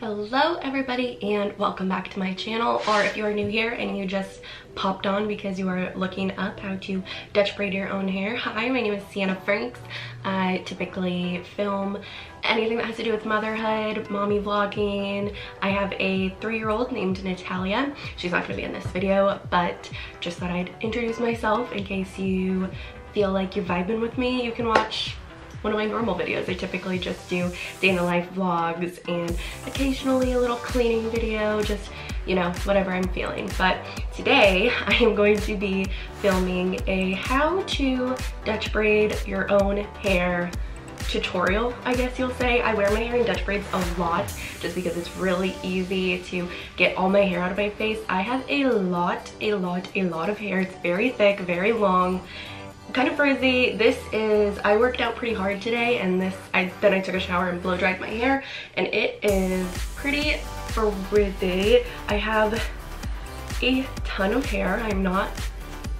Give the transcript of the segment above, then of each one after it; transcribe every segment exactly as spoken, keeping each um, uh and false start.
Hello everybody and welcome back to my channel, or if you are new here and you just popped on because you are looking up how to Dutch braid your own hair. Hi, my name is Sienna Franks. I typically film anything that has to do with motherhood, mommy vlogging. I have a three-year-old named Natalia. She's not going to be in this video, but just thought I'd introduce myself in case you feel like you're vibing with me. You can watch one of my normal videos. I typically just do day in the life vlogs and occasionally a little cleaning video, just, you know, whatever I'm feeling. But today I am going to be filming a how to Dutch braid your own hair tutorial, I guess you'll say. I wear my hair in Dutch braids a lot just because it's really easy to get all my hair out of my face. I have a lot, a lot, a lot of hair. It's very thick, very long, kind of frizzy. This is, I worked out pretty hard today, and this, I then I took a shower and blow dried my hair, and it is pretty frizzy. I have a ton of hair. I'm not,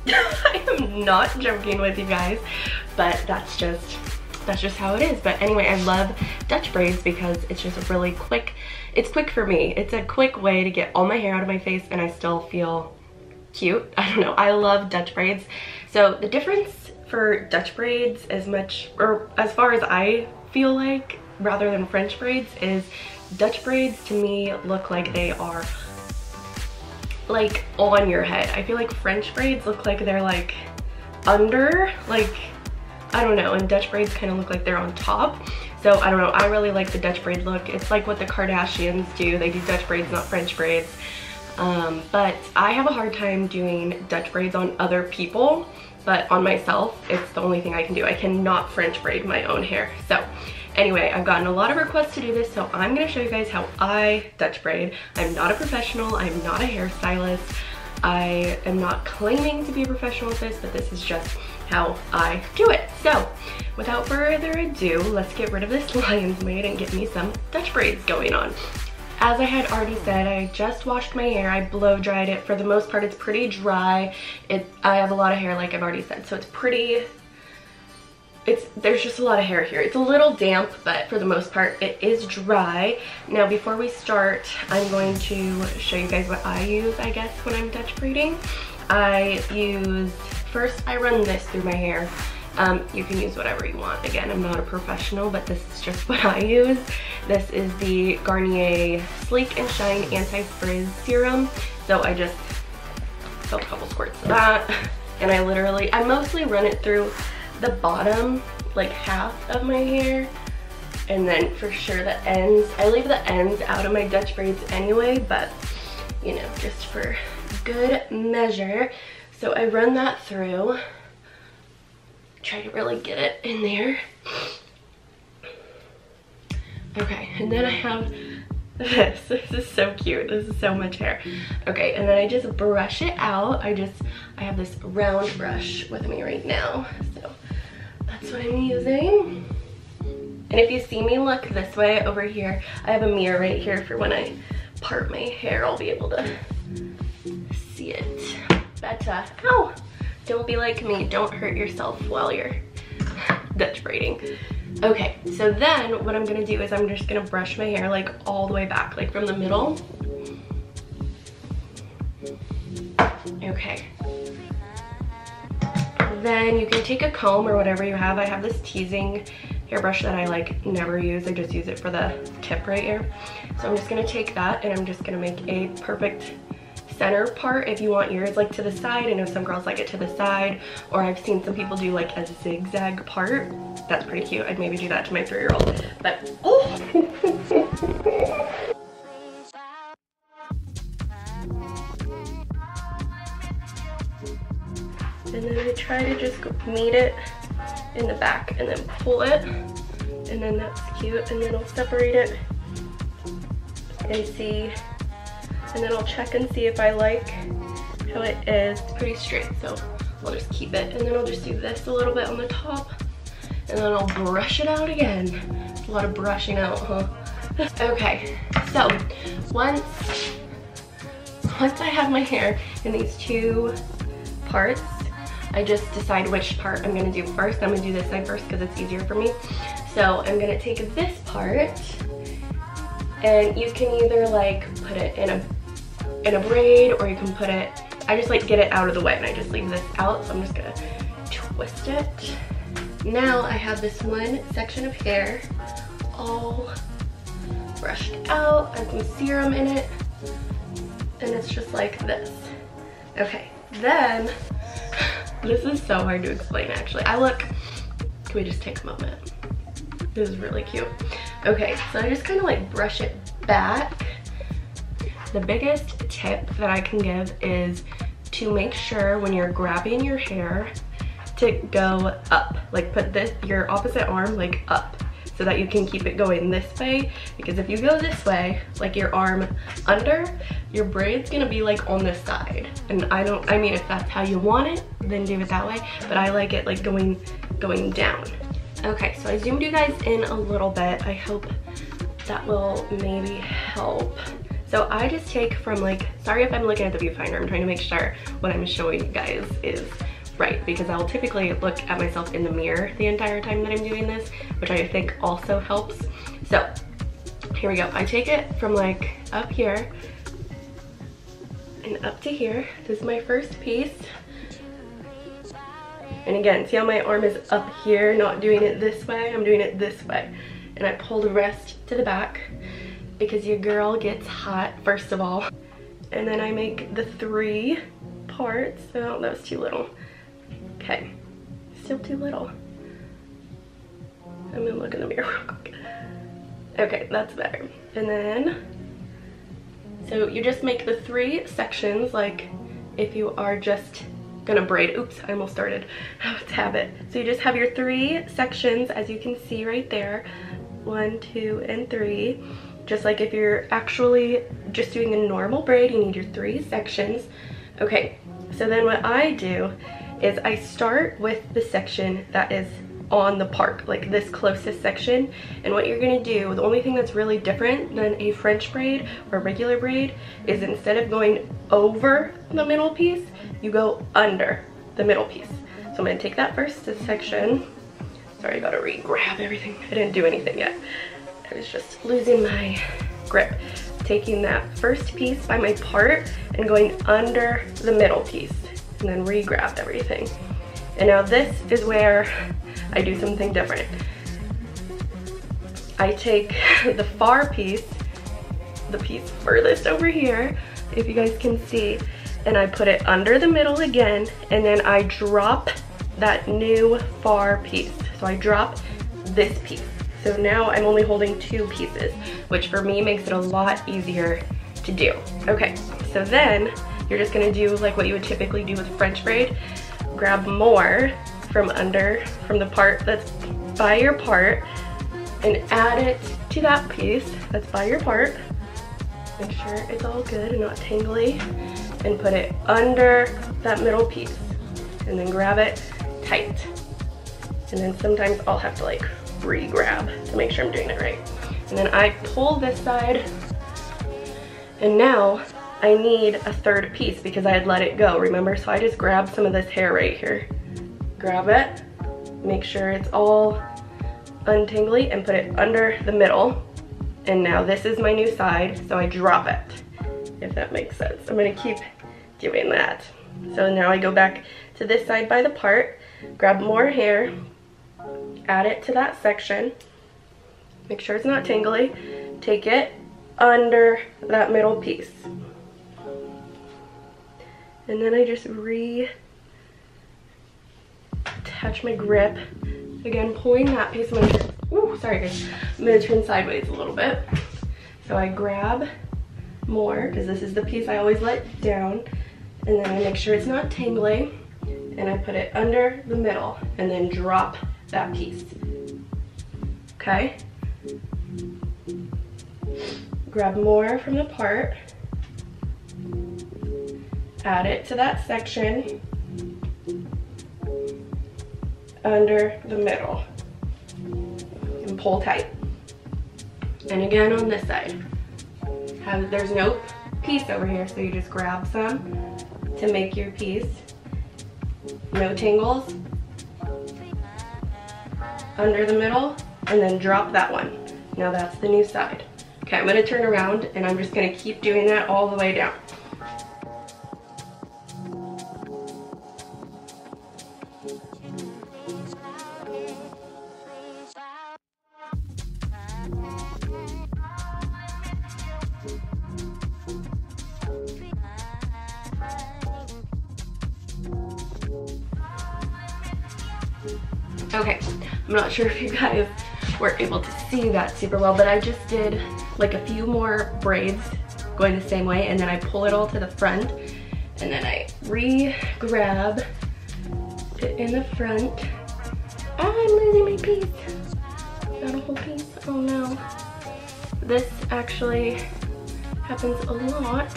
I am not joking with you guys, but that's just, that's just how it is. But anyway, I love Dutch braids because it's just really quick. It's quick for me. It's a quick way to get all my hair out of my face and I still feel cute. I don't know. I love Dutch braids. So the difference for Dutch braids, as much, or as far as I feel like, rather than French braids, is Dutch braids to me look like they are like on your head. I feel like French braids look like they're like under, like, I don't know, and Dutch braids kind of look like they're on top. So I don't know, I really like the Dutch braid look. It's like what the Kardashians do. They do Dutch braids, not French braids. Um, but I have a hard time doing Dutch braids on other people, but on myself, it's the only thing I can do. I cannot French braid my own hair. So anyway, I've gotten a lot of requests to do this, so I'm going to show you guys how I Dutch braid. I'm not a professional. I'm not a hairstylist. I am not claiming to be a professional at this, but this is just how I do it. So without further ado, let's get rid of this lion's mane and get me some Dutch braids going on. As I had already said, I just washed my hair. I blow dried it. For the most part, it's pretty dry. It, I have a lot of hair, like I've already said, so it's pretty, it's, there's just a lot of hair here. It's a little damp, but for the most part, it is dry. Now, before we start, I'm going to show you guys what I use, I guess, when I'm Dutch braiding. I use, first I run this through my hair. Um, you can use whatever you want. Again, I'm not a professional, but this is just what I use. This is the Garnier Sleek and Shine Anti-Frizz Serum. So I just felt a couple squirts of that. And I literally, I mostly run it through the bottom, like half of my hair. And then for sure the ends. I leave the ends out of my Dutch braids anyway, but you know, just for good measure. So I run that through. Try to really get it in there. Okay, and then I have this. This is so cute. This is so much hair. Okay, and then I just brush it out. I just, I have this round brush with me right now. So that's what I'm using. And if you see me look this way over here, I have a mirror right here for when I part my hair, I'll be able to see it better. Ow! Don't be like me, don't hurt yourself while you're Dutch braiding. Okay, so then what I'm gonna do is I'm just gonna brush my hair like all the way back, like from the middle. Okay. Then you can take a comb or whatever you have. I have this teasing hairbrush that I like never use. I just use it for the tip right here. So I'm just gonna take that and I'm just gonna make a perfect center part. If you want yours like to the side, I know some girls like it to the side, or I've seen some people do like a zigzag part. That's pretty cute. I'd maybe do that to my three-year-old, but oh. And then I try to just meet it in the back and then pull it, and then that's cute, and then I'll separate it and see. And then I'll check and see if I like how it is. It's pretty straight, so I'll just keep it. And then I'll just do this a little bit on the top. And then I'll brush it out again. It's a lot of brushing out, huh? Okay, so once, once I have my hair in these two parts, I just decide which part I'm gonna do first. I'm gonna do this side first because it's easier for me. So I'm gonna take this part and you can either like put it in a in a braid, or you can put it, I just like get it out of the way and I just leave this out, so I'm just gonna twist it. Now I have this one section of hair all brushed out. I have some serum in it, and it's just like this. Okay, then, this is so hard to explain actually. I look, can we just take a moment? This is really cute. Okay, so I just kind of like brush it back. The biggest tip that I can give is to make sure when you're grabbing your hair to go up. Like put this, your opposite arm like up, so that you can keep it going this way, because if you go this way, like your arm under, your braid's gonna be like on this side. And I don't, I mean if that's how you want it, then do it that way, but I like it like going, going down. Okay, so I zoomed you guys in a little bit. I hope that will maybe help. So I just take from like, sorry if I'm looking at the viewfinder, I'm trying to make sure what I'm showing you guys is right, because I'll typically look at myself in the mirror the entire time that I'm doing this, which I think also helps. So here we go. I take it from like up here and up to here. This is my first piece. And again, see how my arm is up here, not doing it this way, I'm doing it this way. And I pull the rest to the back because your girl gets hot, first of all. And then I make the three parts. Oh, that was too little. Okay, still too little. I'm gonna look in the mirror real quick. Okay, that's better. And then, so you just make the three sections, like if you are just gonna braid. Oops, I almost started. Oh, it's habit. So you just have your three sections, as you can see right there. One, two, and three. Just like if you're actually just doing a normal braid, you need your three sections. Okay, so then what I do is I start with the section that is on the part, like this closest section. And what you're gonna do, the only thing that's really different than a French braid or regular braid is instead of going over the middle piece, you go under the middle piece. So I'm gonna take that first section. Sorry, I gotta re-grab everything. I didn't do anything yet. I was just losing my grip. Taking that first piece by my part and going under the middle piece and then re-grab everything. And now this is where I do something different. I take the far piece, the piece furthest over here, if you guys can see, and I put it under the middle again, and then I drop that new far piece. So I drop this piece. So now I'm only holding two pieces, which for me makes it a lot easier to do. Okay, so then you're just gonna do like what you would typically do with French braid. Grab more from under, from the part that's by your part, and add it to that piece that's by your part. Make sure it's all good and not tangly, and put it under that middle piece, and then grab it tight. And then sometimes I'll have to like re-grab to make sure I'm doing it right. And then I pull this side, and now I need a third piece because I had let it go, remember? So I just grab some of this hair right here. Grab it, make sure it's all untangly, and put it under the middle. And now this is my new side, so I drop it, if that makes sense. I'm gonna keep doing that. So now I go back to this side by the part, grab more hair, add it to that section, make sure it's not tangly, take it under that middle piece, and then I just re-attach my grip, again pulling that piece. I'm gonna, ooh, sorry guys, I'm going to turn sideways a little bit, so I grab more because this is the piece I always let down, and then I make sure it's not tangly, and I put it under the middle, and then drop that piece. Okay, grab more from the part, add it to that section, under the middle, and pull tight. And again on this side, have, there's no piece over here, so you just grab some to make your piece, no tangles, under the middle, and then drop that one. Now that's the new side. Okay, I'm going to turn around and I'm just going to keep doing that all the way down. Okay, I'm not sure if you guys were able to see that super well, but I just did like a few more braids going the same way, and then I pull it all to the front, and then I re-grab it in the front. I'm losing my piece. Got a whole piece. Oh no. This actually happens a lot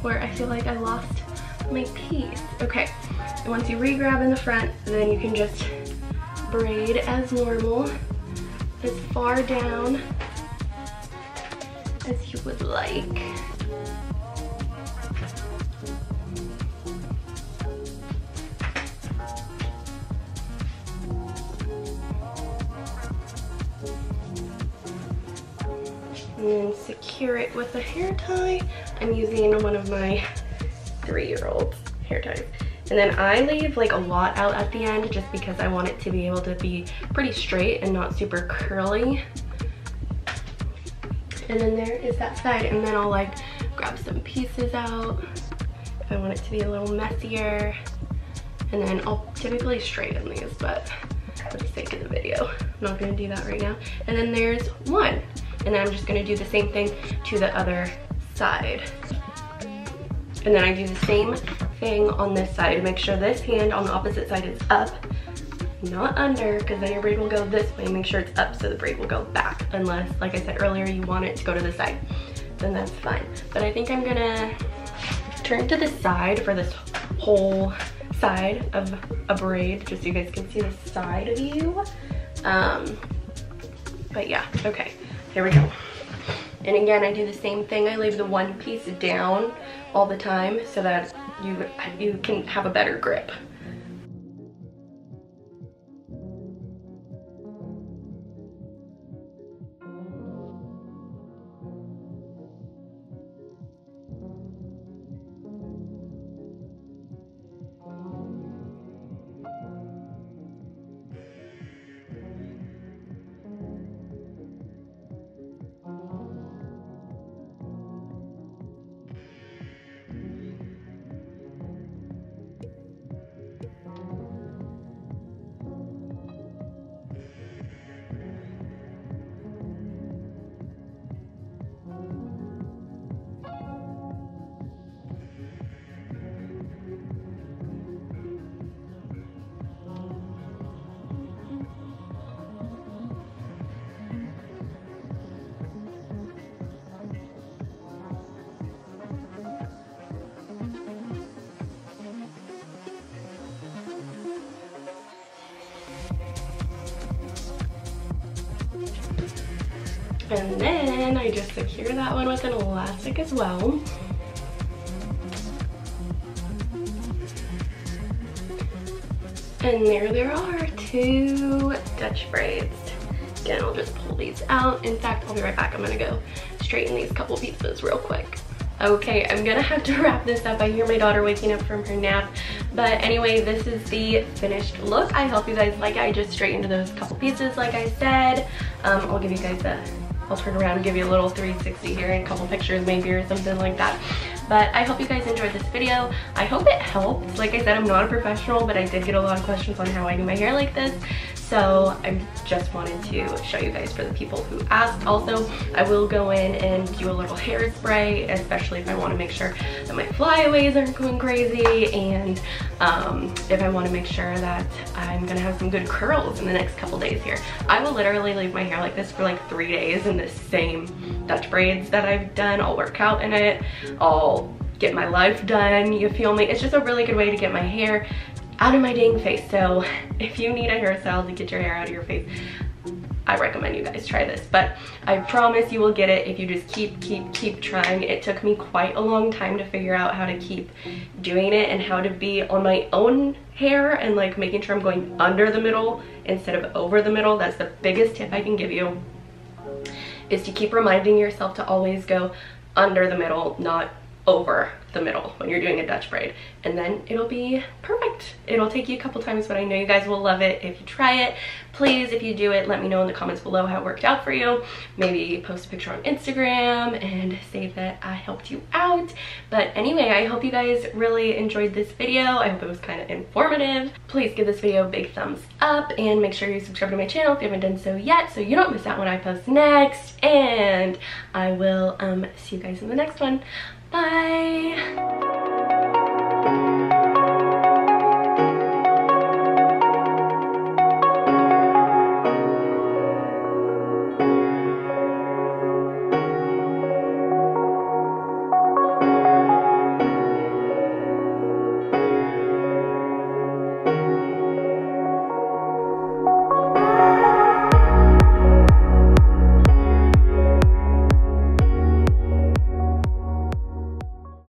where I feel like I lost my piece. Okay, and once you re-grab in the front, then you can just braid as normal, as far down as you would like. And then secure it with a hair tie. I'm using one of my three-year-old's hair ties. And then I leave like a lot out at the end just because I want it to be able to be pretty straight and not super curly. And then there is that side, and then I'll like grab some pieces out if I want it to be a little messier. And then I'll typically straighten these, but for the sake of the video, I'm not gonna do that right now. And then there's one. And then I'm just gonna do the same thing to the other side. And then I do the same thing on this side. Make sure this hand on the opposite side is up, not under, because then your braid will go this way. Make sure it's up so the braid will go back, unless, like I said earlier, you want it to go to the side. Then that's fine. But I think I'm gonna turn to the side for this whole side of a braid, just so you guys can see the side of you. Um, but yeah, okay, here we go. And again, I do the same thing. I leave the one piece down all the time so that you, you can have a better grip. And then I just secure that one with an elastic as well. And there there are two Dutch braids. Again, I'll just pull these out. In fact, I'll be right back. I'm gonna go straighten these couple pieces real quick. Okay, I'm gonna have to wrap this up. I hear my daughter waking up from her nap. But anyway, this is the finished look. I hope you guys like it. I just straightened those couple pieces, like I said. Um, I'll give you guys a, I'll turn around and give you a little three sixty here and a couple pictures maybe or something like that. But I hope you guys enjoyed this video. I hope it helped. Like I said, I'm not a professional, but I did get a lot of questions on how I do my hair like this. So I just wanted to show you guys for the people who asked. Also, I will go in and do a little hairspray, especially if I want to make sure that my flyaways aren't going crazy, and um, if I want to make sure that I'm going to have some good curls in the next couple days here. I will literally leave my hair like this for like three days in the same Dutch braids that I've done. I'll work out in it. I'll get my life done. You feel me? It's just a really good way to get my hair out of my dang face. So if you need a hairstyle to get your hair out of your face, I recommend you guys try this, but I promise you will get it if you just keep keep keep trying. It took me quite a long time to figure out how to keep doing it and how to be on my own hair and like making sure I'm going under the middle instead of over the middle. That's the biggest tip I can give you, is to keep reminding yourself to always go under the middle, not over the middle when you're doing a Dutch braid, and then it'll be perfect. It'll take you a couple times, but I know you guys will love it if you try it. Please, if you do it, let me know in the comments below how it worked out for you. Maybe post a picture on Instagram and say that I helped you out. But anyway, I hope you guys really enjoyed this video. I hope it was kind of informative. Please give this video a big thumbs up and make sure you subscribe to my channel if you haven't done so yet, so you don't miss out when I post next. And I will um see you guys in the next one. Bye.